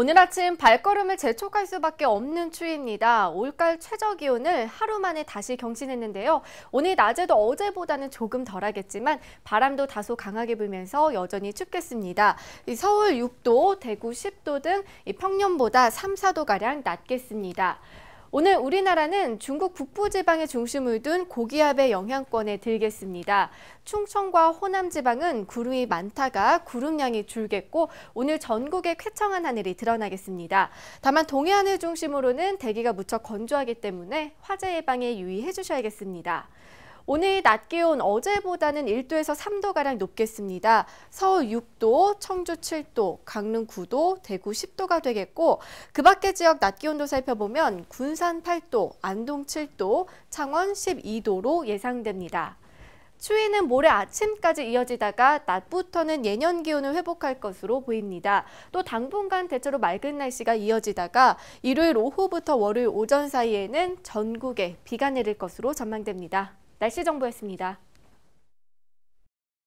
오늘 아침 발걸음을 재촉할 수밖에 없는 추위입니다. 올가을 최저기온을 하루 만에 다시 경신했는데요. 오늘 낮에도 어제보다는 조금 덜하겠지만 바람도 다소 강하게 불면서 여전히 춥겠습니다. 서울 6도, 대구 10도 등 평년보다 3, 4도가량 낮겠습니다. 오늘 우리나라는 중국 북부지방에 중심을 둔 고기압의 영향권에 들겠습니다. 충청과 호남지방은 구름이 많다가 구름량이 줄겠고 오늘 전국에 쾌청한 하늘이 드러나겠습니다. 다만 동해안을 중심으로는 대기가 무척 건조하기 때문에 화재 예방에 유의해 주셔야겠습니다. 오늘 낮 기온 어제보다는 1도에서 3도가량 높겠습니다. 서울 6도, 청주 7도, 강릉 9도, 대구 10도가 되겠고 그 밖의 지역 낮 기온도 살펴보면 군산 8도, 안동 7도, 창원 12도로 예상됩니다. 추위는 모레 아침까지 이어지다가 낮부터는 예년 기온을 회복할 것으로 보입니다. 또 당분간 대체로 맑은 날씨가 이어지다가 일요일 오후부터 월요일 오전 사이에는 전국에 비가 내릴 것으로 전망됩니다. 날씨 정보였습니다.